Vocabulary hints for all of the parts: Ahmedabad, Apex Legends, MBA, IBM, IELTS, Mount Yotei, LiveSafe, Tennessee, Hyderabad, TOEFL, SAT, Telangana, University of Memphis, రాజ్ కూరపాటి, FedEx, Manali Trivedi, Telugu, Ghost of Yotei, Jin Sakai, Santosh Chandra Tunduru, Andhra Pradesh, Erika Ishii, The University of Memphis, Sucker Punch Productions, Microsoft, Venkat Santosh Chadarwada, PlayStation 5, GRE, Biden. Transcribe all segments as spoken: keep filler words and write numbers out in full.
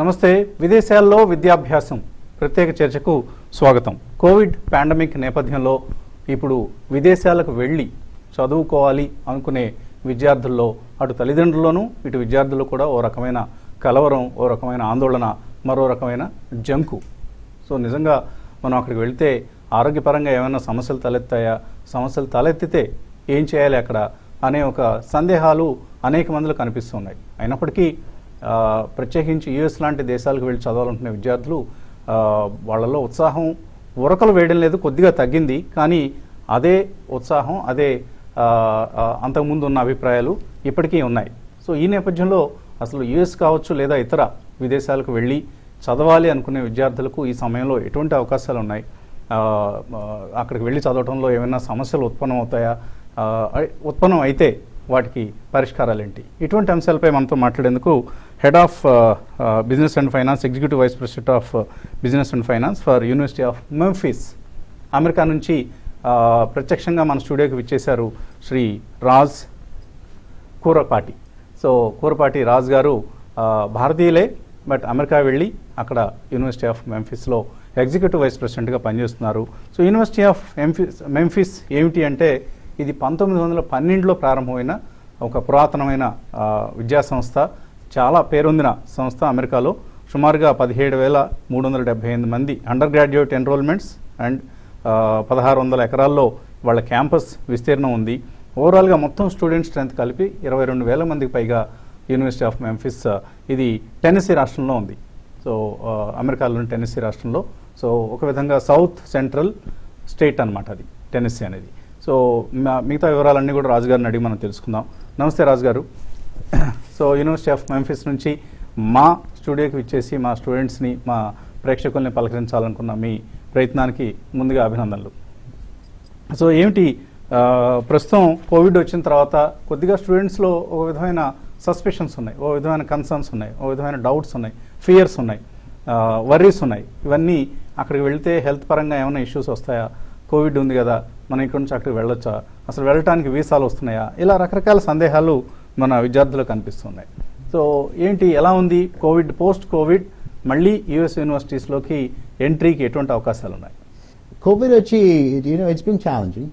నమస్తే. విదేశాల్లో విద్యాభ్యాసం ప్రత్యేక చర్చకు స్వాగతం. కోవిడ్ పాండమిక్ నేపథ్యంలో ఇప్పుడు విదేశాలకు వెళ్ళి చదువుకోవాలి అనుకునే విద్యార్థుల్లో అటు తల్లిదండ్రుల్లోనూ ఇటు విద్యార్థులు కూడా ఓ రకమైన కలవరం, ఓ రకమైన ఆందోళన, మరో రకమైన జంకు. సో నిజంగా మనం అక్కడికి వెళితే ఆరోగ్యపరంగా ఏమైనా సమస్యలు తలెత్తాయా, సమస్యలు తలెత్తితే ఏం చేయాలి అక్కడ అనే ఒక సందేహాలు అనేక మందిలో కనిపిస్తున్నాయి. అయినప్పటికీ ప్రత్యేకించి యూఎస్ లాంటి దేశాలకు వెళ్ళి చదవాలనుకునే విద్యార్థులు వాళ్ళలో ఉత్సాహం ఉరకలు వేయడం లేదు, కొద్దిగా తగ్గింది. కానీ అదే ఉత్సాహం, అదే అంతకుముందు ఉన్న అభిప్రాయాలు ఇప్పటికీ ఉన్నాయి. సో ఈ నేపథ్యంలో అసలు యూఎస్ కావచ్చు లేదా ఇతర విదేశాలకు వెళ్ళి చదవాలి అనుకునే విద్యార్థులకు ఈ సమయంలో ఎటువంటి అవకాశాలు ఉన్నాయి, అక్కడికి వెళ్ళి చదవడంలో ఏమైనా సమస్యలు ఉత్పన్నం అవుతాయా, ఉత్పన్నం అయితే వాటికి పరిష్కారాలు ఏంటి, ఇటువంటి అంశాలపై మనతో మాట్లాడేందుకు head of business and finance, executive vice president of business and finance for university of Memphis, America నుంచి ప్రత్యక్షంగా మన స్టూడియోకి విచ్చేశారు శ్రీ రాజ్ కూరపాటి. సో కూరపాటి రాజ్ గారు భారతీయులే, బట్ అమెరికా వెళ్ళి అక్కడ యూనివర్సిటీ ఆఫ్ మెంఫిస్లో ఎగ్జిక్యూటివ్ వైస్ ప్రెసిడెంట్గా పనిచేస్తున్నారు. So university of Memphis Memphis ఏమిటి అంటే ఇది పంతొమ్మిది వందల పన్నెండులో ప్రారంభమైన ఒక పురాతనమైన విద్యాసంస్థ, చాలా పేరొందిన సంస్థ. అమెరికాలో సుమారుగా పదిహేడు వేల మూడు వందల డెబ్బై ఎనిమిది మంది అండర్ గ్రాడ్యుయేట్ ఎన్రోల్మెంట్స్ అండ్ పదహారు వందల ఎకరాల్లో వాళ్ళ క్యాంపస్ విస్తీర్ణం ఉంది. ఓవరాల్గా మొత్తం స్టూడెంట్ స్ట్రెంత్ కలిపి ఇరవై రెండు వేల మందికి పైగా యూనివర్సిటీ ఆఫ్ మెంఫిస్, ఇది టెన్నెసీ రాష్ట్రంలో ఉంది. సో అమెరికాలోని టెన్నెసీ రాష్ట్రంలో, సో ఒక విధంగా సౌత్ సెంట్రల్ స్టేట్ అనమాట అది టెన్నెసీ అనేది. సో మిగతా వివరాలన్నీ కూడా రాజు గారిని అడిగి మనం తెలుసుకుందాం. నమస్తే రాజు గారు. సో యూనివర్సిటీ ఆఫ్ మెంఫిస్ నుంచి మా స్టూడియోకి ఇచ్చేసి మా స్టూడెంట్స్ని, మా ప్రేక్షకుల్ని పలకరించాలనుకున్న మీ ప్రయత్నానికి ముందుగా అభినందనలు. సో ఏమిటి ప్రస్తుతం కోవిడ్ వచ్చిన తర్వాత కొద్దిగా స్టూడెంట్స్లో ఒక విధమైన సస్పెషన్స్ ఉన్నాయి, ఓ విధమైన కన్సర్న్స్ ఉన్నాయి, ఓ విధమైన డౌట్స్ ఉన్నాయి, ఫియర్స్ ఉన్నాయి, వర్రీస్ ఉన్నాయి. ఇవన్నీ అక్కడికి వెళితే హెల్త్ పరంగా ఏమైనా ఇష్యూస్ వస్తాయా, కోవిడ్ ఉంది కదా మనం ఇక్కడ నుంచి అక్కడికి వెళ్ళొచ్చా, అసలు వెళ్ళటానికి వీసాలు వస్తున్నాయా, ఇలా రకరకాల సందేహాలు మన విద్యార్థులు కనిపిస్తున్నాయి. సో ఏంటి, ఎలా ఉంది కోవిడ్, పోస్ట్ కోవిడ్ మళ్ళీ యూఎస్ యూనివర్సిటీస్లోకి ఎంట్రీకి ఎటువంటి అవకాశాలు ఉన్నాయి? కోవిడ్ వచ్చి you know, it's been challenging,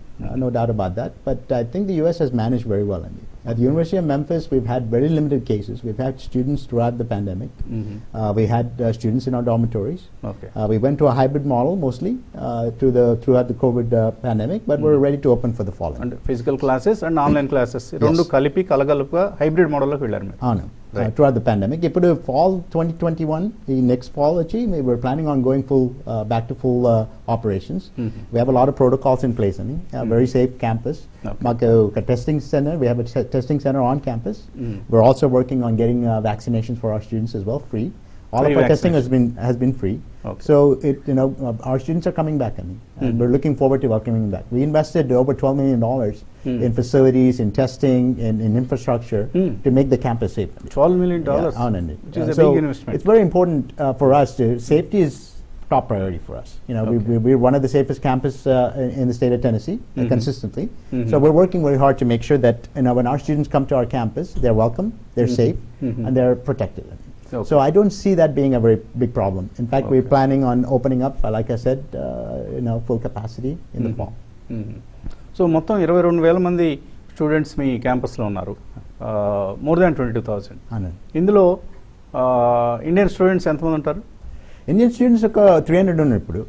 no doubt about that, but I think the U S has managed very well. Andy, at the University of Memphis we've had very limited cases. We've had students throughout the pandemic. Mm-hmm. uh, we had uh, students in our dormitories. Okay. uh, we went to a hybrid model mostly uh, to the throughout the COVID uh, pandemic, but mm-hmm. we're ready to open for the fall. And physical classes and online classes rendu kalipi kalagaluga hybrid model lo vellaru meeru. Avunu. Right. Uh, throughout the pandemic, if it fall twenty twenty-one, the next fall actually we were planning on going full uh, back to full uh, operations. Mm-hmm. We have a lot of protocols in place. I mean, a mm-hmm. very safe campus. Okay. Testing center. We have a t- testing center on campus. Mm-hmm. We're also working on getting uh, vaccinations for our students as well, free. All free of our testing has been has been free. Okay. So it you know uh, our students are coming back. I mean, and mm-hmm. we're looking forward to welcoming them back. We invested over twelve million dollars. Mm. In facilities, in testing, in, in infrastructure, mm. to make the campus safe. twelve million dollars, yeah, which is uh, a so big investment. It's very important uh, for us. To, safety is top priority for us. You know, okay. we, we, we're one of the safest campus uh, in, in the state of Tennessee, mm-hmm. uh, consistently. Mm-hmm. So we're working very hard to make sure that you know when our students come to our campus, they're welcome, they're mm-hmm. safe, mm-hmm. and they're protected. Okay. So I don't see that being a very big problem. In fact, okay. we're planning on opening up, uh, like I said, uh, you know, full capacity in mm-hmm. the fall. Mm-hmm. So మొత్తం ఇరవై రెండు వేల మంది students మీ క్యాంపస్లో ఉన్నారు, more than twenty two thousand. ఇందులో Indian students ఎంతమంది ఉంటారు? ఇండియన్ స్టూడెంట్స్ ఒక త్రీ హండ్రెడ్ ఉన్నారు ఇప్పుడు.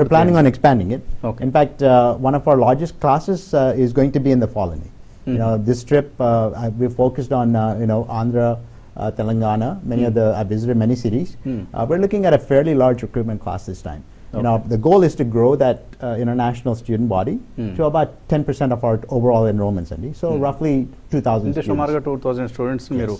We're planning on expanding it. Okay. In fact, uh, one of our largest classes uh, is going to be in the fall. Mm-hmm. You know, this trip uh, I, we focused on uh, you know Andhra, uh, Telangana, many mm-hmm. of the I visited many cities. Mm-hmm. uh, we're looking at a fairly large recruitment class this time. You okay. know, the goal is to grow that uh, international student body mm. to about ten percent of our overall enrollments, Andy. So mm. roughly two thousand students. Sumarga two thousand students meeru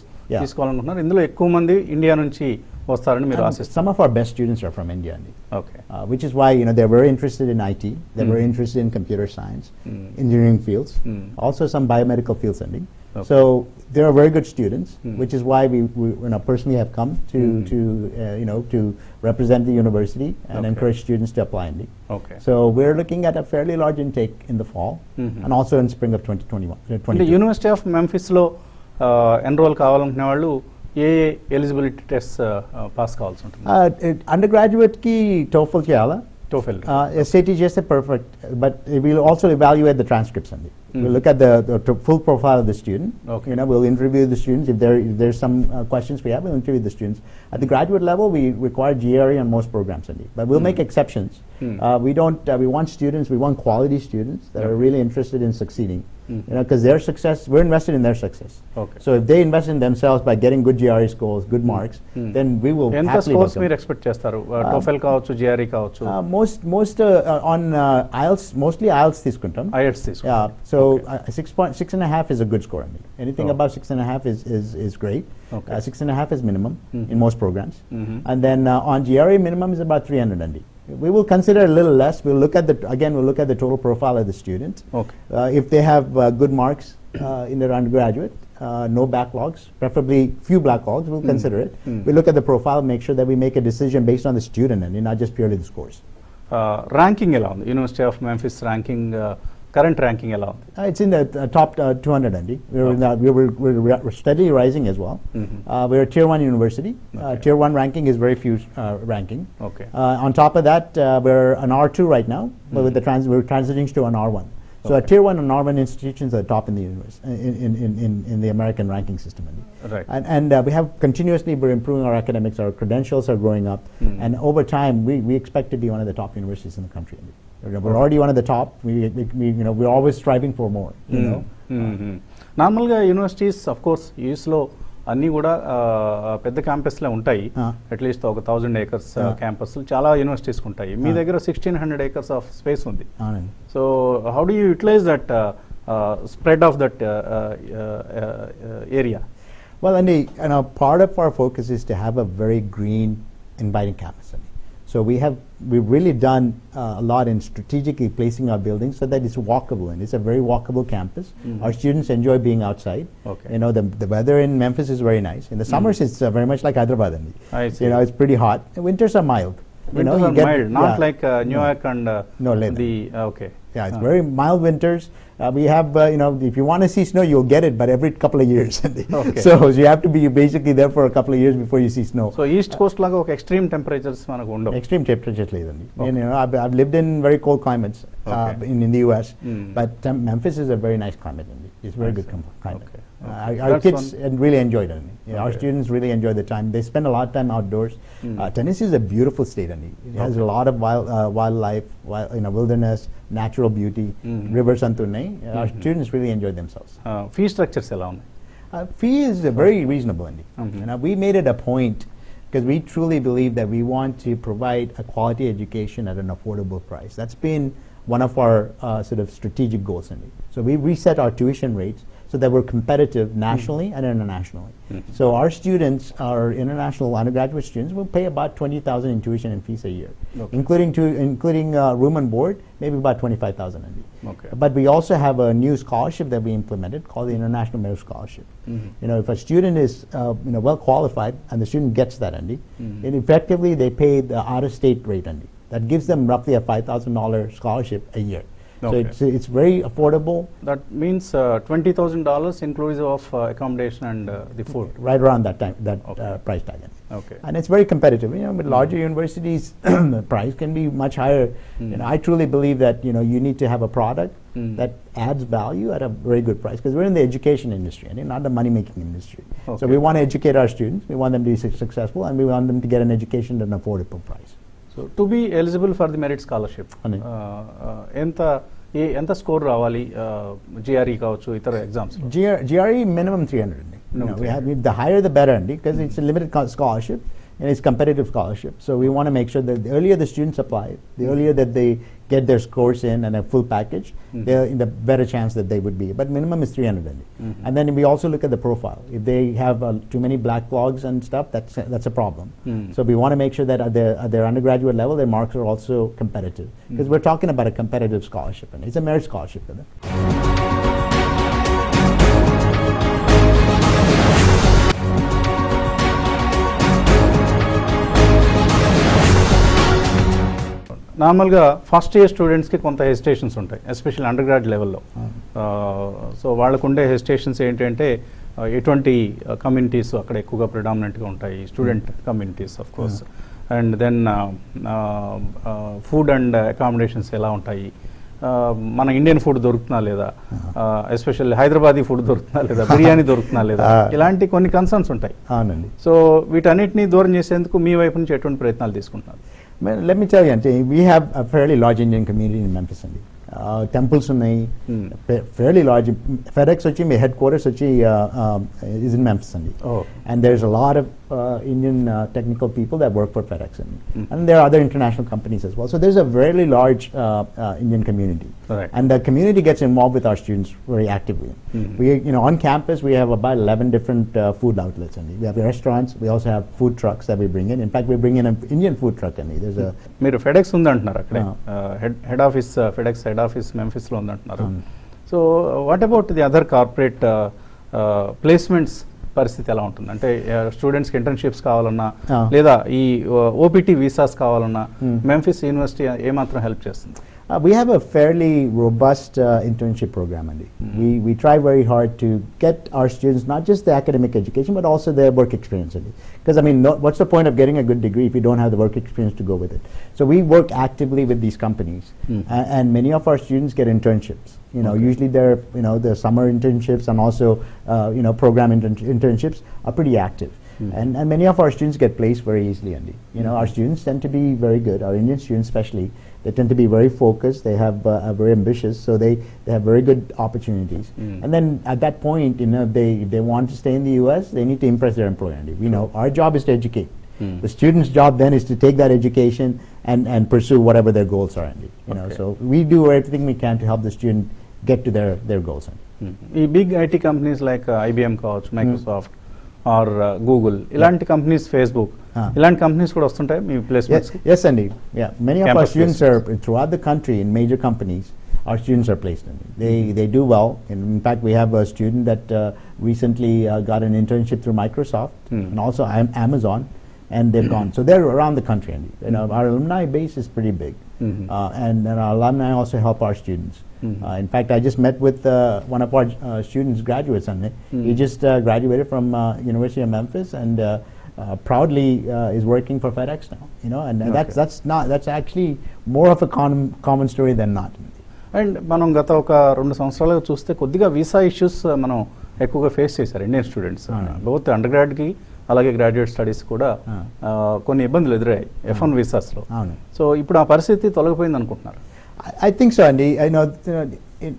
iskovalanunnaru. Indulo ekkuva mandi India nunchi vastarani meeru aasistharu. Some of our best students are from India, Andy. Okay. Uh, which is why you know they're very interested in I T, they're mm. very interested in computer science, mm. engineering fields, mm. also some biomedical fields, Andy. Okay. So they are very good students, mm. which is why we, we you know, personally have come to mm. to uh, you know to represent the university and okay. encourage students to apply. Indeed. Okay. So we're looking at a fairly large intake in the fall mm-hmm. and also in spring of twenty twenty-one. The University of Memphis lo enroll కావాలనుకునే వాళ్ళు ఈ ఏ eligibility tests pass కావాల్సి ఉంటుంది? Undergraduate కి TOEFL చేయాలా? TOEFL. S A T చేస్తే perfect, but we will also evaluate the transcripts and we will look at the, the full profile of the student. Okay. You know, we'll interview the students. If there if there's some uh, questions we have, we'll interview the students. At the graduate level, we require G R E on most programs, Sandeep, but we'll mm. make exceptions. Mm. Uh, we don't. Uh, we want students. We want quality students that okay. are really interested in succeeding. Mm-hmm. You know, because their success, we're invested in their success. Okay. So if they invest in themselves by getting good G R E scores, good marks, mm-hmm. then we will and happily welcome. What expect you expect? TOEFL kaochu, G R E kaochu? Uh, most, most uh, uh, on uh, I E L T S, mostly I E L T S తీసుకుంటాం. I E L T S తీసుకుంటాం. Yeah. So okay. uh, six point six and a half is a good score. I mean, anything oh. above six and a half is is is great. Okay. Uh, six and a half is minimum mm-hmm. in most programs, mm-hmm. and then uh, on G R E minimum is about three hundred and. We will consider a little less. We'll look at the again. We'll look at the total profile of the student. Okay. Uh, if they have uh, good marks uh, in their undergraduate, uh, no backlogs, preferably few backlogs, we'll mm. consider it. Mm. We look at the profile, make sure that we make a decision based on the student and not just purely the scores. Uh, ranking alone, University of Memphis ranking. Uh, Current ranking alone? Uh, it's in the uh, top uh, two hundred, Andy. We're, okay. in the, we were, we're, we're steadily rising as well. Mm-hmm. uh, we're a tier one university. Okay. Uh, tier one ranking is very few uh, ranking. Okay. Uh, on top of that, uh, we're an R two right now, mm-hmm. but with the trans we're transitioning to an R one. So okay. a tier one and R one institutions are top in the universe, in, in, in, in the American ranking system. Andy. Right. And, and uh, we have continuously, we're improving our academics, our credentials are growing up, mm-hmm. and over time, we, we expect to be one of the top universities in the country. Andy. We're already one of the top. We, we, we you know, we're always striving for more. You mm. know. Mm-hmm. Normal uh, universities, of course, uslo anni kuda pedda campus la untai. At least oka thousand acres uh, campus. Chala universities kuntai. Me dagara sixteen hundred acres of space undi. So how do you utilize that uh, uh, spread of that uh, uh, uh, uh, area? Well, Andy, you know, part of our focus is to have a very green, inviting campus. So we have we've really done uh, a lot in strategically placing our buildings so that it's walkable, and it's a very walkable campus. Mm-hmm. Our students enjoy being outside. Okay. You know, the the weather in Memphis is very nice. In the summers, mm-hmm. it's uh, very much like Hyderabad. I see. You know, it's pretty hot. And winters are mild. You winters know, you are get, mild, not yeah. like uh, New York no. and uh, no, the uh, okay. Yeah, it's ah. very mild winters. Uh, we have, uh, you know, if you want to see snow, you'll get it, but every couple of years. Okay. So, so you have to be basically there for a couple of years before you see snow. So East Coast laga uh, extreme temperatures manaku undo. Extreme temperatures ledandi. Okay. You know, I've, I've lived in very cold climates uh, okay. in, in the U S, mm. but um, Memphis is a very nice climate. It's very nice. Good climate. Okay. Okay. Uh, our, our kids really enjoy it. You know, okay. Our students really enjoy the time. They spend a lot of time outdoors. Mm. Uh, Tennessee is a beautiful state. It has okay. a lot of wild, uh, wildlife, wild, you know, wilderness, natural beauty, mm-hmm. rivers and Tunai. Mm-hmm. Our students really enjoy themselves. Uh, fee structures alone? Uh, fee is uh, very reasonable, Andy. Mm-hmm. And, uh, we made it a point because we truly believe that we want to provide a quality education at an affordable price. That's been one of our uh, sort of strategic goals, Andy. So we reset our tuition rates so that we're competitive nationally mm-hmm. and internationally. Mm-hmm. So our students, our international undergraduate students, will pay about twenty thousand dollars in tuition and fees a year, okay. including to, including uh, room and board, maybe about twenty-five thousand dollars. Okay. But we also have a new scholarship that we implemented called the International Merit Scholarship. Mm-hmm. You know, if a student is uh, you know well qualified and the student gets that, Andy, mm-hmm. then effectively they pay the out-of-state rate, Andy. That gives them roughly a five thousand dollars scholarship a year. So okay. it's, it's very affordable. That means uh, twenty thousand dollars inclusive of uh, accommodation and uh, the food. Right around that time, that okay. uh, price tag. Okay. And it's very competitive. You know, with larger mm-hmm. universities, the price can be much higher. Mm-hmm. And I truly believe that you know you need to have a product mm-hmm. that adds value at a very good price because we're in the education industry and not the money-making industry. Okay. So we want to educate our students. We want them to be su successful, and we want them to get an education at an affordable price. So to be eligible for the merit scholarship, enta enta score raavali G R E kaavachu itara exams lo G R E minimum three hundred andi. No, no, we have the higher the better andi because it's a limited scholarship and it's competitive scholarship. So we want to make sure that the earlier the students apply, the earlier that they get their scores in and a full package, mm-hmm. they're in the better chance that they would be. But minimum is three hundred. Mm-hmm. And then we also look at the profile. If they have uh, too many black logs and stuff, that's, uh, that's a problem. Mm-hmm. So we want to make sure that at their, at their undergraduate level, their marks are also competitive. Because mm-hmm. we're talking about a competitive scholarship, and it's a merit scholarship. Isn't it? నార్మల్గా first year స్టూడెంట్స్కి కొంత hesitations ఉంటాయి, especial under grad లెవెల్లో. So వాళ్ళకు ఉండే hesitations ఏంటంటే ఎటువంటి communities అక్కడ ఎక్కువగా ప్రిడామినెంట్గా ఉంటాయి, student communities of course. And then food and accommodations ఎలా ఉంటాయి, మన ఇండియన్ ఫుడ్ దొరుకుతున్నా లేదా, ఎస్పెషల్లీ హైదరాబాదీ ఫుడ్ దొరుకుతున్నా లేదా, బిర్యానీ దొరుకుతున్నా లేదా, ఇలాంటి కొన్ని కన్సర్న్స్ ఉంటాయి. అవునండి. సో వీటన్నిటిని దూరం చేసేందుకు మీ వైపు నుంచి ఎటువంటి ప్రయత్నాలు తీసుకుంటున్నారు? లెట్ మీ టెల్ యు, అంటే we have a fairly large Indian community in Memphis అండి. టెంపుల్స్ ఉన్నాయి, ఫెయిర్లీ లార్జ్. ఫెడెక్స్ వచ్చి మీ హెడ్ క్వార్టర్స్ వచ్చి ఇస్ ఇన్ మెంఫిస్ అండి. And there is a lot of Indian technical people that work for FedEx అండి. And there are other international companies as well. So there's a fairly large uh, uh, Indian community. Right. And the community gets involved with our students very actively. Mm-hmm. We, you know, on campus we have about eleven different uh, food outlets అండి. We have restaurants, we also have food trucks that we bring in. In fact, we bring in an Indian food truck అండి. There's a మీరు FedEx ఉంది అంటున్నారు అక్కడ, head head office FedEx head office Memphis లో ఉంది అంటున్నారు. So what about the other corporate placements పరిస్థితి ఎలా ఉంటుంది? అంటే స్టూడెంట్స్కి ఇంటర్న్షిప్స్ కావాలన్నా లేదా ఈ ఓపీటీ వీసాస్ కావాలన్నా మెంఫిస్ యూనివర్సిటీ ఏమాత్రం హెల్ప్ చేస్తుంది? Uh, we have a fairly robust uh, internship program, and mm-hmm. we we try very hard to get our students not just the academic education but also their work experience. Because I mean, no, what's the point of getting a good degree if you don't have the work experience to go with it? So we work actively with these companies, mm-hmm. and, and many of our students get internships. You know, okay. usually they're you know the summer internships and also uh, you know program intern internships are pretty active. Mm. And, and many of our students get placed very easily, Andy. You know, mm. our students tend to be very good. Our Indian students especially, they tend to be very focused. They have uh, are very ambitious, so they, they have very good opportunities. Mm. And then at that point, you know, if they, if they want to stay in the U S, they need to impress their employer, Andy. We know our job is to educate. Mm. The student's job then is to take that education and, and pursue whatever their goals are, Andy. You okay. know, so we do everything we can to help the student get to their, their goals, Andy. Mm. Big I T companies like uh, I B M, Couch, Microsoft, mm. Or Google ఇలాంటి companies, Facebook ఇలాంటి companies కూడా వస్తుంటాయి మీ placements? yes అండి, yeah, many of our students are throughout the country in major companies. Our students are placed in they they do well. And in fact, we have a student that uh, recently uh, got an internship through Microsoft mm. and also Amazon, and they've gone. So they're around the country, and you know, our alumni base is pretty big. Mm-hmm. uh, and, and our alumni also help our students. Mm-hmm. uh, in fact, I just met with uh, one of our uh, students, graduates, and mm-hmm. he just uh, graduated from uh, University of Memphis, and uh, uh, proudly uh, is working for FedEx now. You know, and, and okay. that's that's not that's actually more of a common common story than not. And మనం గత ఒక రెండు సంవత్సరాలుగా చూస్తే కొద్దిగా visa issues మనం ఎక్కువగా face చేశారు Indian students, both undergrad కి అలాగే గ్రాడ్యుయేట్ స్టడీస్ కూడా కొన్ని ఇబ్బందులు ఎదురయ్యాయి ఎఫ్ వన్ వీసాస్లో. సో ఇప్పుడు ఆ పరిస్థితి తొలగిపోయింది అనుకుంటున్నారు? I think so, Andy. I know it,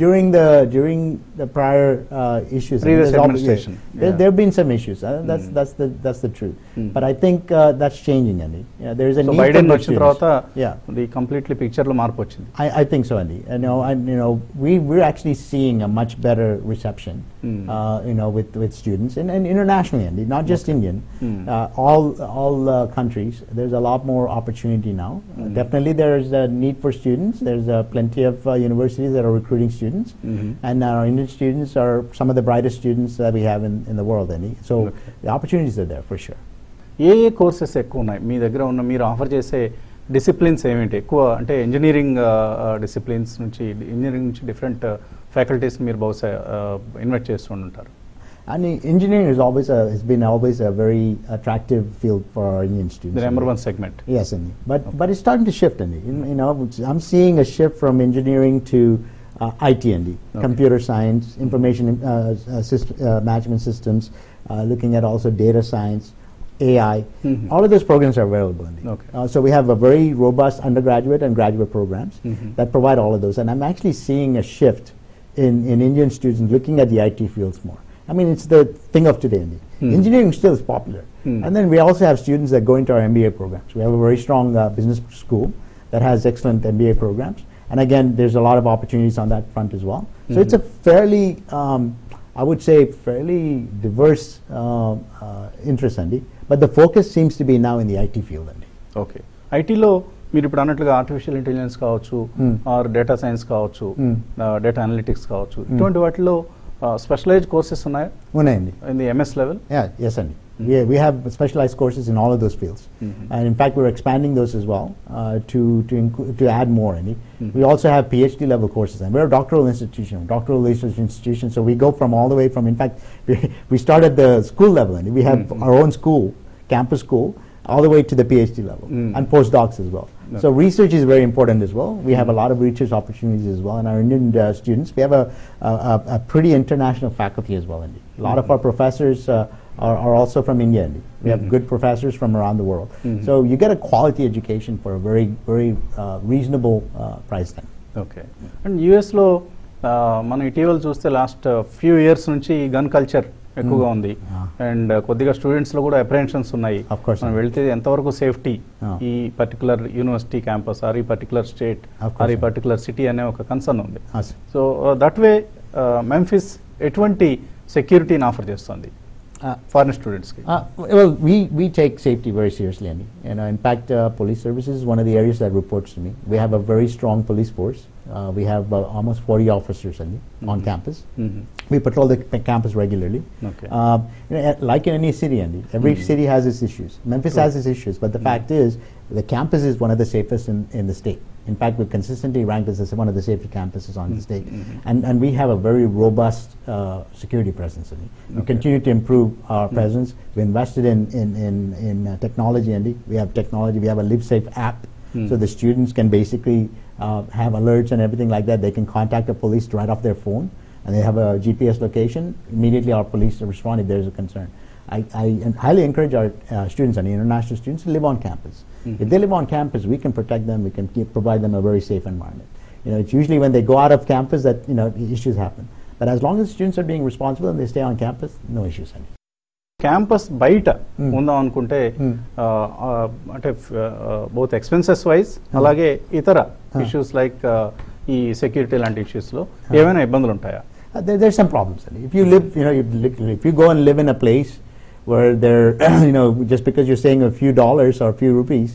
during the during the prior uh, issues, previous administration, yeah, yeah. there, there have been some issues. Uh, that's mm. that's the that's the truth. Mm. But I think uh, that's changing, Andy. Yeah, there is a so need Biden for the తర్వాత yeah. the completely picture లో మార్పు వచ్చింది. I I think so, Andy. I know I you know we we're actually seeing a much better reception. Mm. Uh, you know, with with students and, and internationally, Andy, not just okay. Indian, mm. uh, all all uh, countries. There's a lot more opportunity now. Mm. Uh, definitely, there's a need for students. There's uh, plenty of uh, universities that are recruiting students, mm-hmm. and our Indian students are some of the brightest students that we have in in the world, Andy. So okay. the opportunities are there for sure. Ye courses ekku nai mee daggara unna meer offer chese disciplines ఏమిటి ఎక్కువ? అంటే engineering disciplines నుంచి engineering నుంచి different faculties మీరు బహుశా invite చేస్తూ ఉంటారు. And engineering is always a, has been always a very attractive field for our Indian students. The number one segment. Yes, Andy. But okay. but it's starting to shift, Andy. You, you know, I'm seeing a shift from engineering to uh, I T, Andy, okay. computer science, information uh, uh, syst uh, management systems, uh, looking at also data science, A I, mm-hmm. all of those programs are available. Okay. Uh, so we have a very robust undergraduate and graduate programs mm-hmm. that provide all of those. And I'm actually seeing a shift in, in Indian students looking at the I T fields more. I mean, it's the thing of today, Andy. Mm. Engineering still is popular. Mm. And then we also have students that go into our M B A programs. We have a very strong uh, business school that has excellent M B A programs. And again, there's a lot of opportunities on that front as well. Mm-hmm. So it's a fairly, um, I would say, fairly diverse uh, uh, interest, Andy. But the focus seems to be now in the I T field, Andy. Okay. I T lo మీరు ఇప్పుడు అన్నట్లుగా artificial intelligence కావచ్చు, or data science కావచ్చు, data analytics కావచ్చు, ఇటువంటి వాటిలో specialised courses ఉన్నాయా? ఉన్నాయండి. In the MS level? Yes అండి. We, we have specialized courses in all of those fields, mm-hmm. and in fact we're expanding those as well uh, to to, to add more. Andy, mm-hmm. we also have PhD level courses, and we're a doctoral institution, doctoral research institution. So we go from all the way from. In fact, we we start at the school level, and we have mm-hmm. our own school, campus school, all the way to the PhD level mm. and postdocs as well. No. So research is very important as well. We mm. have a lot of research opportunities as well, and our Indian uh, students, we have a, a, a pretty international faculty as well. Indeed. A lot mm-hmm. of our professors uh, are, are also from India. Indeed. We mm-hmm. have good professors from around the world. Mm-hmm. So you get a quality education for a very, very uh, reasonable uh, price tag. Okay. And U S lo manu itivela chuste last uh, few years nunchi gun culture ఎక్కువగా ఉంది and కొద్దిగా స్టూడెంట్స్లో కూడా apprehensions ఉన్నాయి. మనం వెళ్తే ఎంతవరకు safety ఈ particular university campus or ఈ పర్టికులర్ స్టేట్ ఆర్ ఈ పర్టికులర్ సిటీ అనే ఒక కన్సర్న్ ఉంది. సో దట్ వే మెంఫిస్ ఎటువంటి సెక్యూరిటీని ఆఫర్ చేస్తుంది foreign students? Uh, well, we, we take safety very seriously, Andy. You know, in fact, uh, police services is one of the areas that reports to me. We have a very strong police force. Uh, we have uh, almost forty officers, Andy, mm-hmm. on campus. Mm-hmm. We patrol the campus regularly. Okay. Uh, you know, like in any city, Andy, every mm-hmm. city has its issues. Memphis True. has its issues, but the mm-hmm. fact is, the campus is one of the safest in, in the state. In fact, we're consistently ranked as one of the safety campuses on mm-hmm. the state. Mm-hmm. And and we have a very robust uh, security presence. Andy. We okay. continue to improve our mm-hmm. presence. We invested in, in, in, in uh, technology, Andy. We have technology. We have a LiveSafe app. Mm-hmm. So the students can basically uh, have alerts and everything like that. They can contact the police right off their phone. And they have a G P S location. Immediately our police respond if there's a concern. I, I highly encourage our uh, students and international students to live on campus. Mm-hmm. If they live on campus, we can protect them. We can keep, provide them a very safe environment. You know, it's usually when they go out of campus that you know issues happen. But as long as students are being responsible and they stay on campus, no issues. Any. Campus baita unda anukunte ante both expenses wise alage itara issues like ee security lanti issues lo evaina ibbandulu untaya? Uh, there, there's some problems. If you live, you know, you live, if you go and live in a place where there, you know, just because you're saying a few dollars or a few rupees,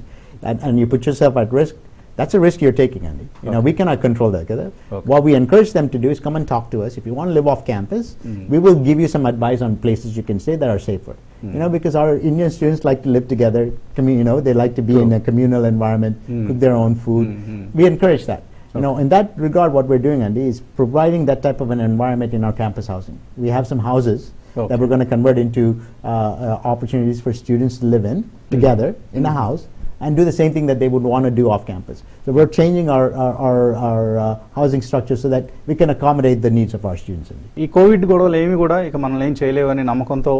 and, and you put yourself at risk, that's a risk you're taking, Andy. You okay. know, we cannot control that. Okay? Okay. What we encourage them to do is come and talk to us. If you want to live off campus, mm-hmm. we will give you some advice on places you can stay that are safer. Mm-hmm. You know, because our Indian students like to live together. Commun- you know, they like to be True. in a communal environment, mm-hmm. cook their own food. Mm-hmm. We encourage that. You know, in that regard, what we're doing, Andy, is providing that type of an environment in our campus housing. We have some houses okay. that we're going to convert into uh, uh, opportunities for students to live in together mm-hmm. in mm-hmm. a house and do the same thing that they would want to do off campus. So we're changing our our, our, our uh, housing structure so that we can accommodate the needs of our students. ఈ Covid గొడవలు ఏమీ కూడా ఇక మనం ఏం చేయలేవని నమ్మకంతో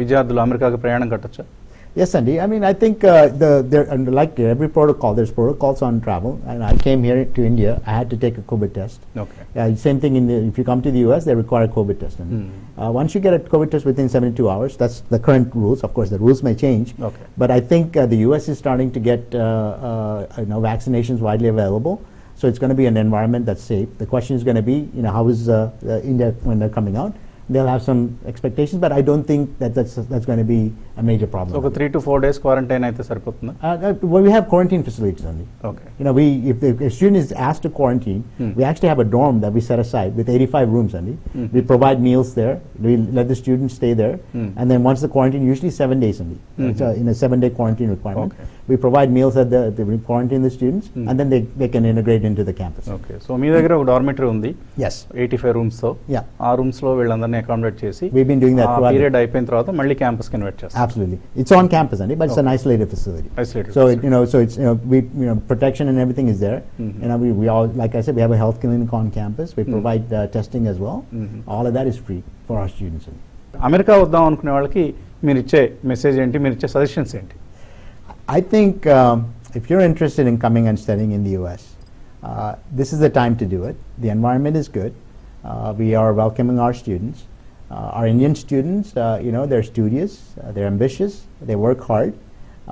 విద్యార్థులు అమెరికాకి ప్రయాణం కట్టొచ్చా? Yes, Andy. I mean, I think uh, the there and like every protocol, there's protocols on travel. And I came here to India. I had to take a COVID test. Okay. Uh, same thing in the, if you come to the U S, they require a COVID test. Mm. Uh, once you get a COVID test within seventy-two hours, that's the current rules. Of course, the rules may change. Okay. But I think uh, the U S is starting to get uh, uh, you know vaccinations widely available. So it's going to be an environment that's safe. The question is going to be, you know, how is uh, uh, India when they're coming out? They'll have some expectations, but I don't think that that's, that's going to be a major problem. So, three to four days quarantine, I think, sir, uh, well, we have quarantine facilities only. Okay. You know, we if the student is asked to quarantine, mm. we actually have a dorm that we set aside with eighty-five rooms only. Mm. We provide meals there. We let the students stay there, mm. and then once the quarantine, usually seven days only. Mm-hmm. It's a, in a seven-day quarantine requirement. Okay. We provide meals at the we quarantine the students, mm. and then they, they can integrate into the campus. Okay. So, me daggara oka dormitory undi. Yes. eighty-five rooms so. Yeah. Our rooms lo vellandani. Accommodate chesi. We've been doing that uh, period aipoyin tarvata malli campus convert chestam. Absolutely. It's on campus Andy, but it's okay. an isolated facility. Isolated. So facility. It, you know so it's you know we you know protection and everything is there. Mm-hmm. You know we, we all like I said we have a health clinic on campus. We provide mm-hmm. uh, testing as well. Mm-hmm. All of that is free for our students. America vaddam anukune vallaki meer icche message enti meer icche suggestions enti? I think um, if you're interested in coming and studying in the U S, uh, this is the time to do it. The environment is good. Uh, we are welcoming our students. Uh, our Indian students, uh, you know, they're studious, uh, they're ambitious, they work hard,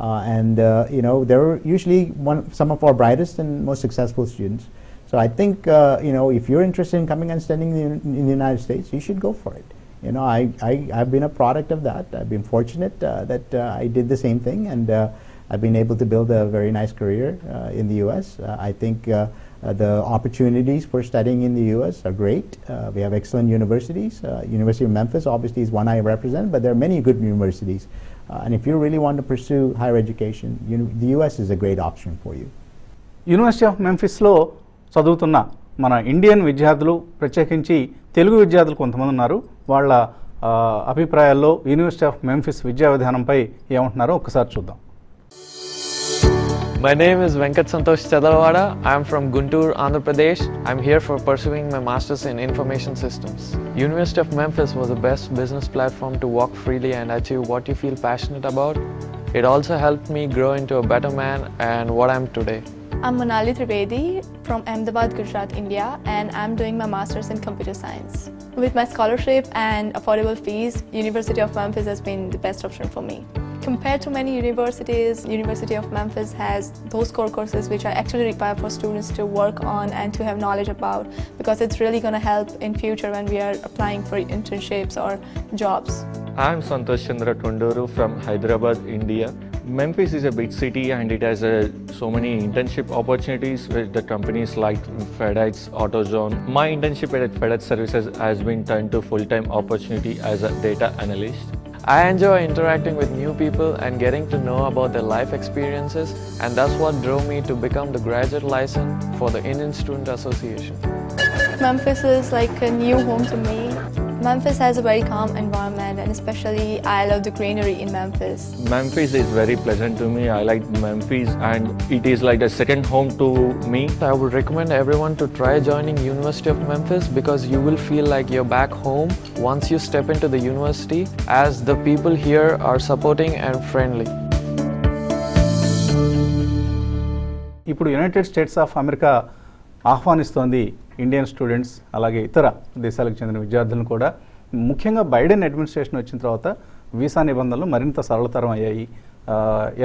uh, and uh, you know, they're usually one, some of our brightest and most successful students. So I think, uh, you know, if you're interested in coming and studying in, in the United States, you should go for it. You know, I, I, I've been a product of that. I've been fortunate uh, that uh, I did the same thing, and uh, I've been able to build a very nice career uh, in the U S. Uh, I think. Uh, Uh, the opportunities for studying in the U S are great. Uh, we have excellent universities. Uh, University of Memphis obviously is one I represent, but there are many good universities. Uh, and if you really want to pursue higher education, you know, the U S is a great option for you. University of Memphis lo చదువుతున్న మన Indian విద్యార్థులు ప్రత్యేకించి తెలుగు విద్యార్థులు కొంతమంది ఉన్నారు వాళ్ళ అభిప్రాయాల్లో university of Memphis విద్యా విధానంపై ఏమంటున్నారో ఒకసారి చూద్దాం. My name is Venkat Santosh Chadarwada. I am from Guntur, Andhra Pradesh. I am here for pursuing my master's in information systems. University of Memphis was the best business platform to walk freely and achieve what you feel passionate about. It also helped me grow into a better man and what I am today. I'm Manali Trivedi from Ahmedabad, Gujarat, India, and I'm doing my master's in computer science. With my scholarship and affordable fees, University of Memphis has been the best option for me. Compared to many universities, University of Memphis has those core courses which are actually required for students to work on and to have knowledge about, because it's really going to help in future when we are applying for internships or jobs. I'm Santosh Chandra Tunduru from Hyderabad, India. Memphis is a big city and it has a, so many internship opportunities with the companies like FedEx, AutoZone. My internship at FedEx Services has been turned to full-time opportunity as a data analyst. I enjoy interacting with new people and getting to know about their life experiences, and that's what drove me to become the graduate license for the Indian Student Association. Memphis is like a new home to me. Memphis has a very calm environment, and especially I love the greenery in Memphis. Memphis is very pleasant to me. I like Memphis and it is like a second home to me. I would recommend everyone to try joining University of Memphis, because you will feel like you're back home once you step into the university, as the people here are supporting and friendly. ఇప్పుడు United States of America ఆహ్వానిస్తోంది Indian students అలాగే ఇతర దేశాలకు చెందిన విద్యార్థులను కూడా. ముఖ్యంగా Biden administration వచ్చిన తర్వాత వీసా నిబంధనలు మరింత సరళతరం అయ్యాయి.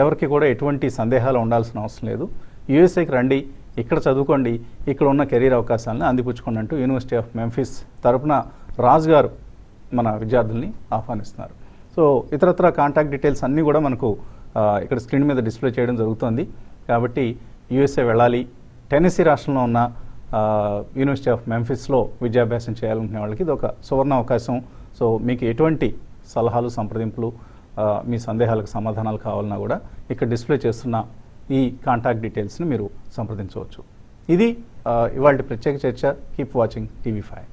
ఎవరికి కూడా ఎటువంటి సందేహాలు ఉండాల్సిన అవసరం లేదు. యూఎస్ఏకి రండి, ఇక్కడ చదువుకోండి, ఇక్కడ ఉన్న కెరీర్ అవకాశాలను అందిపుచ్చుకోండి అంటూ యూనివర్సిటీ ఆఫ్ మెంఫిస్ తరఫున రాజు గారు మన విద్యార్థుల్ని ఆహ్వానిస్తున్నారు. సో ఇతరత్ర కాంటాక్ట్ డీటెయిల్స్ అన్నీ కూడా మనకు ఇక్కడ స్క్రీన్ మీద డిస్ప్లే చేయడం జరుగుతుంది. కాబట్టి యూఎస్ఏ వెళ్ళాలి, టెన్నెసీ రాష్ట్రంలో ఉన్న యూనివర్సిటీ ఆఫ్ మెంఫిస్లో విద్యాభ్యాసం చేయాలనుకునే వాళ్ళకి ఇది ఒక సువర్ణ అవకాశం. సో మీకు ఎటువంటి సలహాలు, సంప్రదింపులు, మీ సందేహాలకు సమాధానాలు కావాలన్నా కూడా ఇక్కడ డిస్ప్లే చేస్తున్న ఈ కాంటాక్ట్ డీటెయిల్స్ని మీరు సంప్రదించవచ్చు. ఇది ఇవాళ ప్రత్యేక చర్చ. Keep watching TV five.